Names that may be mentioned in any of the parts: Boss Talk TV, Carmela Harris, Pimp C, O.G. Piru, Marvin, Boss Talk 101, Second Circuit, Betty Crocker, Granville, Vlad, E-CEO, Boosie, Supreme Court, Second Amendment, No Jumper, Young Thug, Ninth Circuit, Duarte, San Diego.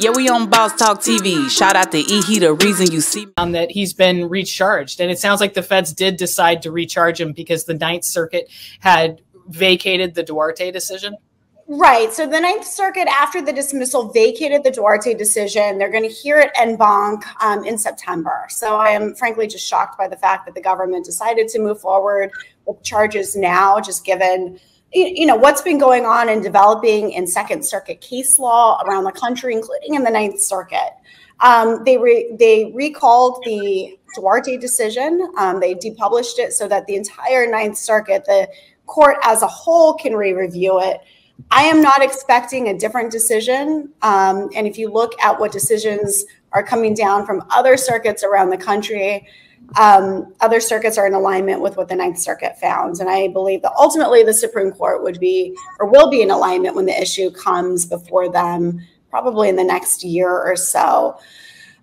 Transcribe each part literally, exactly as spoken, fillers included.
Yeah, we on Boss Talk T V. Shout out to E. He the reason you see um, that he's been recharged. And it sounds like the feds did decide to recharge him because the Ninth Circuit had vacated the Duarte decision. Right. So the Ninth Circuit, after the dismissal, vacated the Duarte decision. They're going to hear it en banc um, in September. So I am frankly just shocked by the fact that the government decided to move forward with charges now, just given, you know, what's been going on and developing in Second Circuit case law around the country, including in the Ninth Circuit. Um, they, re they recalled the Duarte decision. Um, they depublished it so that the entire Ninth Circuit, the court as a whole, can re-review it. I am not expecting a different decision. Um, and if you look at what decisions are coming down from other circuits around the country, um, other circuits are in alignment with what the Ninth Circuit found. And I believe that ultimately the Supreme Court would be or will be in alignment when the issue comes before them, probably in the next year or so.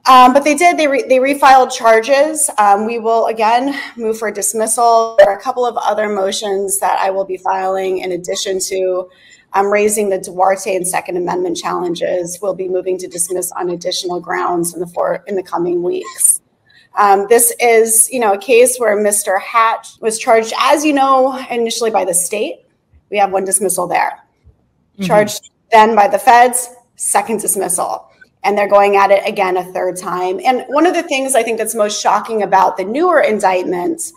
Um, but they did, they, re they refiled charges. Um, we will, again, move for dismissal. There are a couple of other motions that I will be filing in addition to um, raising the Duarte and Second Amendment challenges. We'll be moving to dismiss on additional grounds in the, for in the coming weeks. Um, this is, you know, a case where Mister Hatch was charged, as you know, initially by the state. We have one dismissal there. Mm-hmm. Charged then by the feds, second dismissal. And they're going at it again a third time. And one of the things I think that's most shocking about the newer indictments,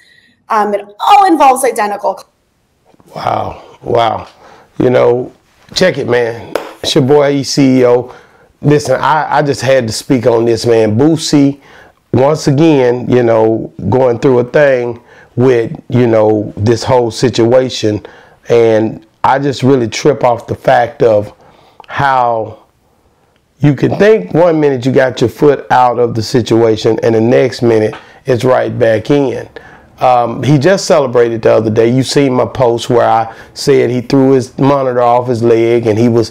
um, it all involves identical. Wow, wow. You know, check it, man. It's your boy, E C E O. Listen, I, I just had to speak on this, man. Boosie, once again, you know, going through a thing with, you know, this whole situation. And I just really trip off the fact of how you can think one minute you got your foot out of the situation and the next minute it's right back in. Um, he just celebrated the other day. You seen my post where I said he threw his monitor off his leg and he was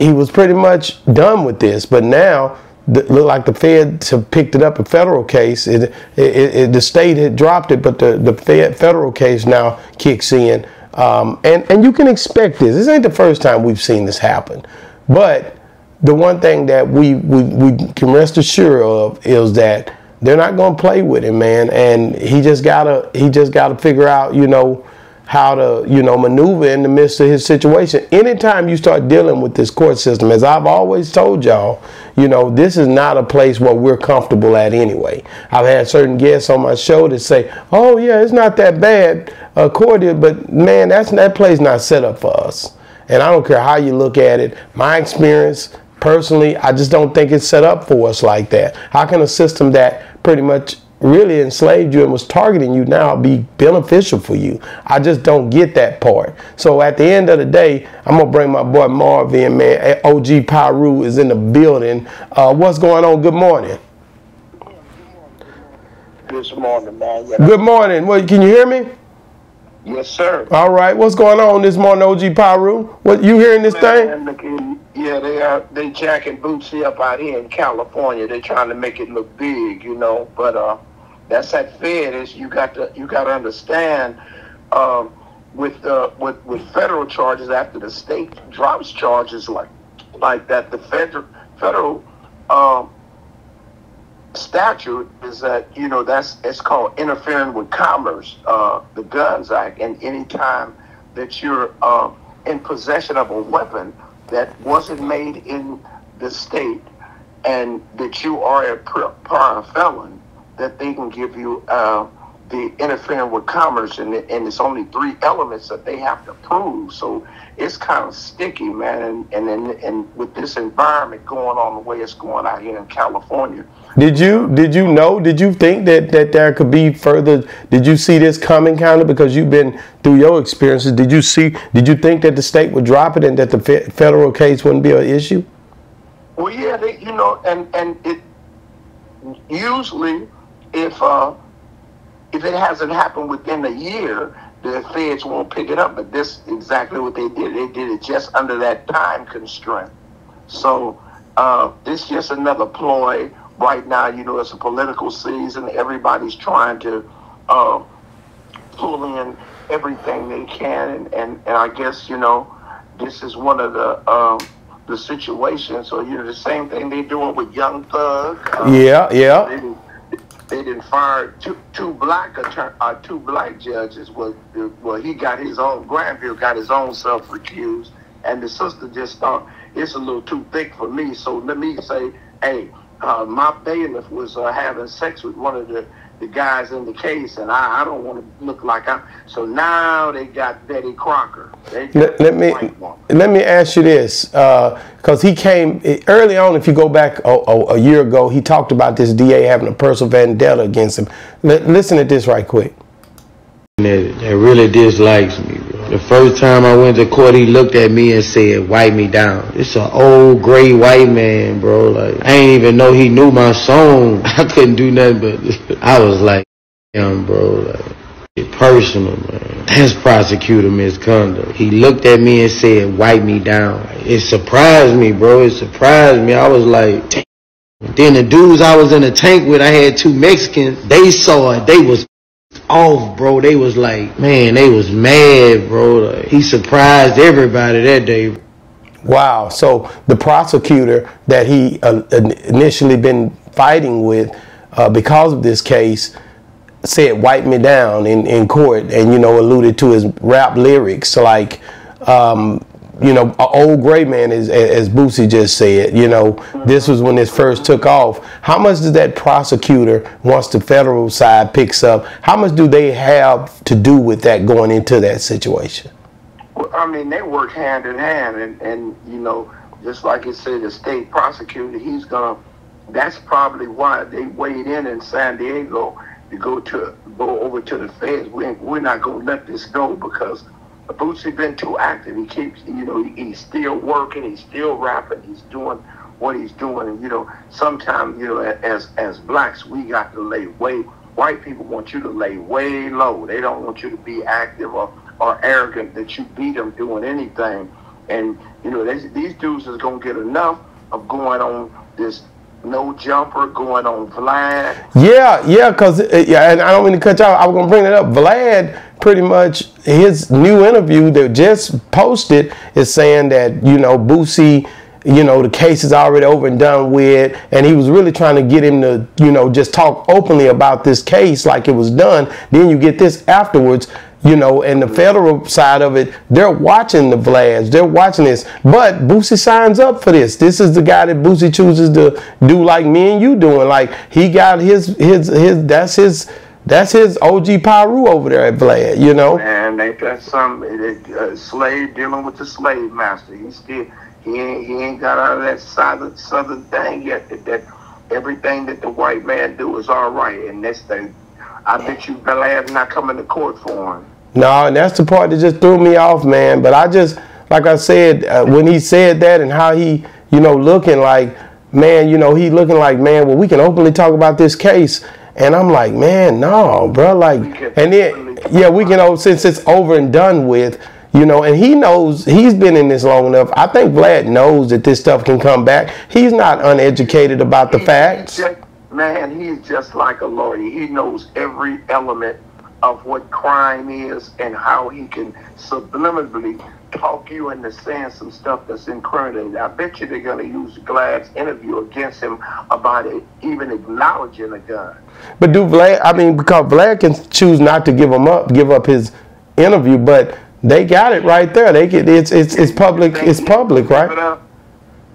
he was pretty much done with this. But now it looked like the feds have picked it up, a federal case. It, it, it, the state had dropped it, but the, the federal case now kicks in. Um, and, and you can expect this. This ain't the first time we've seen this happen. But the one thing that we, we, we can rest assured of is that they're not going to play with him, man. And he just gotta he just gotta figure out, you know, how to, you know, maneuver in the midst of his situation. Anytime you start dealing with this court system, as I've always told y'all, you know, this is not a place where we're comfortable at anyway. I've had certain guests on my show that say, "Oh yeah, it's not that bad, uh, court," but man, that's that place not set up for us. And I don't care how you look at it. My experience. Personally, I just don't think it's set up for us like that. How can a system that pretty much really enslaved you and was targeting you now be beneficial for you? I just don't get that part. So at the end of the day, I'm going to bring my boy Marvin, man. O G. Piru is in the building. Uh, what's going on? Good morning. Good morning, man. Yeah. Good morning. Well, can you hear me? Yes, sir. All right. What's going on this morning, O G. Piru? What you hearing this man, thing? Yeah, they are. They jacking Bootsy up out here in California. They're trying to make it look big, you know. But uh, that's that Fed is. You got to you got to understand um, with uh, with with federal charges after the state drops charges like like that. The federal federal um, statute is that, you know, that's it's called interfering with commerce, uh the Guns Act, and any time that you're uh, in possession of a weapon that wasn't made in the state and that you are a prior felon, that they can give you uh the interfering with commerce, and, and it's only three elements that they have to prove. So it's kind of sticky, man. And and and, and with this environment going on the way it's going out here in California, did you did you know? Did you think that that there could be further? Did you see this coming, kind of, because you've been through your experiences? Did you see? Did you think that the state would drop it and that the fe federal case wouldn't be an issue? Well, yeah, they, you know, and and it usually if. Uh, If it hasn't happened within a year, the feds won't pick it up. But this is exactly what they did. They did it just under that time constraint. So uh, it's just another ploy right now. You know, it's a political season. Everybody's trying to uh, pull in everything they can. And, and, and I guess, you know, this is one of the uh, the situation. So, you know, the same thing they doing with Young Thug. Uh, yeah, yeah. They didn't, they didn't fire two two black attorney, uh, two black judges. Well, well, he got his own, Granville got his own self recused, and the sister just thought it's a little too thick for me. So let me say, hey, uh, my bailiff was uh, having sex with one of the. the guys in the case, and I, I don't want to look like I'm. So now they got Betty Crocker. They got let, let me let me ask you this, because uh, he came early on. If you go back a, a, a year ago, he talked about this D A having a personal vendetta against him. L listen to this right quick. That, that really dislikes me. The first time I went to court, he looked at me and said, "Wipe me down." It's an old gray white man, bro. Like, I ain't even know he knew my song. I couldn't do nothing, but I was like, "Damn, bro, like, it's personal, man." That's prosecutor misconduct. He looked at me and said, "Wipe me down." Like, it surprised me, bro. It surprised me. I was like, "Damn." Then the dudes I was in the tank with, I had two Mexicans. They saw it. They was off, bro. They was like, man, they was mad, bro. Like, he surprised everybody that day. Wow. So the prosecutor that he uh, initially been fighting with uh, because of this case said, "Wipe me down" in, in court, and, you know, alluded to his rap lyrics. Like, um, you know, an old gray man, is, as Boosie just said, you know, this was when this first took off. How much does that prosecutor, once the federal side picks up, how much do they have to do with that going into that situation? Well, I mean, they work hand in hand. And, and you know, just like you said, the state prosecutor, he's going to, that's probably why they weighed in in San Diego to go to go over to the feds. We ain't, we're not going to let this go, because Boosie been too active. He keeps, you know, he's still working, he's still rapping, he's doing what he's doing. And, you know, sometimes, you know, as as blacks, we got to lay way, white people want you to lay way low. They don't want you to be active or, or arrogant that you beat them doing anything. And, you know, they, these dudes is going to get enough of going on this No Jumper, going on Vlad. Yeah, yeah, because, yeah, and I don't mean to cut you off, I was going to bring it up. Vlad, pretty much, his new interview that just posted is saying that, you know, Boosie, you know, the case is already over and done with, and he was really trying to get him to, you know, just talk openly about this case like it was done. Then you get this afterwards, you know, and the federal side of it, they're watching the Vlads, they're watching this. But Boosie signs up for this. This is the guy that Boosie chooses to do, like me and you doing. Like, he got his, his, his, that's his, that's his O G Piru over there at Vlad, you know. Man, they got some uh, slave dealing with the slave master. He still, he ain't, he ain't got out of that southern, southern thing yet, that, that everything that the white man do is all right. And that's the, I bet you Vlad's not coming to court for him. No, and that's the part that just threw me off, man. But I just, like I said, uh, when he said that and how he, you know, looking like, man, you know, he looking like, man, well, we can openly talk about this case. And I'm like, man, no, bro. Like, and then, yeah, we can, oh, since it's over and done with, you know, and he knows, he's been in this long enough. I think Vlad knows that this stuff can come back. He's not uneducated about the facts. Man, he's just like a lawyer. He knows every element of what crime is and how he can subliminally talk you into saying some stuff that's incriminating. I bet you they're going to use Vlad's interview against him about it, even acknowledging a gun. But do Vlad, I mean, because Vlad can choose not to give him up, give up his interview, but they got it right there. They get it's it's it's public. It's public, right?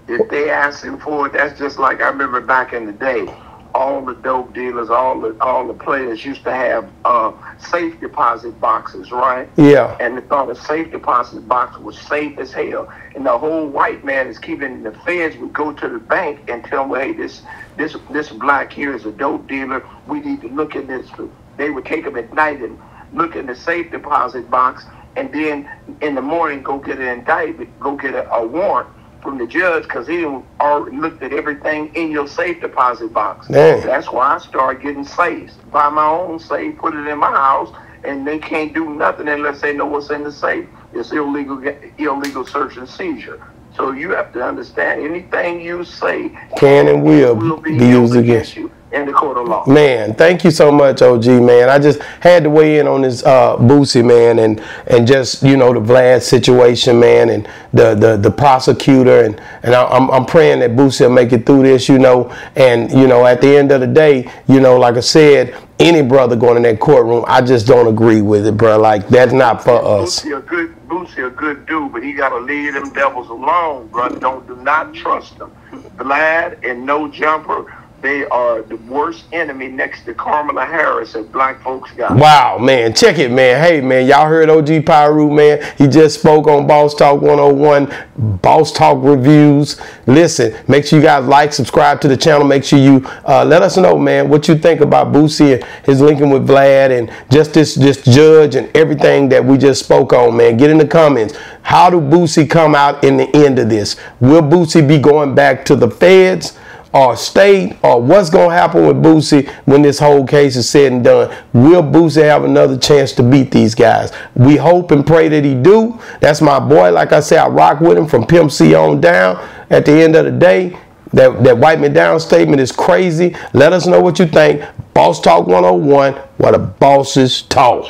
If they ask him for it, that's just like I remember back in the day. All the dope dealers, all the all the players used to have uh, safe deposit boxes, right? Yeah. And they thought a safe deposit box was safe as hell. And the whole white man is keeping the feds would go to the bank and tell them, hey, this this this black here is a dope dealer. We need to look at this. They would take him at night and look in the safe deposit box, and then in the morning go get an indictment, go get a, a warrant from the judge, because he already looked at everything in your safe deposit box. Dang. That's why I started getting safes. Buy my own safe, put it in my house, and they can't do nothing unless they know what's in the safe. It's illegal, illegal search and seizure. So you have to understand, anything you say can and will, will be used against you. in the court of law. Man, thank you so much, O G, man. I just had to weigh in on this uh, Boosie, man, and and just, you know, the Vlad situation, man, and the the, the prosecutor, and, and I, I'm, I'm praying that Boosie will make it through this, you know, and, you know, at the end of the day, you know, like I said, any brother going in that courtroom, I just don't agree with it, bro. Like, that's not for us. Boosie a good, Boosie a good dude, but he got to leave them devils alone, bro. Don't, do not trust them. Vlad and No Jumper, they are the worst enemy next to Carmela Harris and black folks got. Wow, man. Check it, man. Hey, man, y'all heard O G Piru, man. He just spoke on Boss Talk one oh one, Boss Talk Reviews. Listen, make sure you guys like, subscribe to the channel. Make sure you uh, let us know, man, what you think about Boosie and his linking with Vlad and just this, this judge and everything that we just spoke on, man. Get in the comments. How do Boosie come out in the end of this? Will Boosie be going back to the feds or state, or what's going to happen with Boosie when this whole case is said and done? Will Boosie have another chance to beat these guys? We hope and pray that he do. That's my boy. Like I said, I rock with him from Pimp C on down. At the end of the day, that, that wipe me down statement is crazy. Let us know what you think. Boss Talk one oh one, where the bosses talk.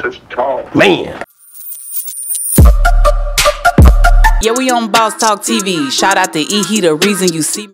Man. Yeah, we on Boss Talk T V. Shout out to E-He, the reason you see me.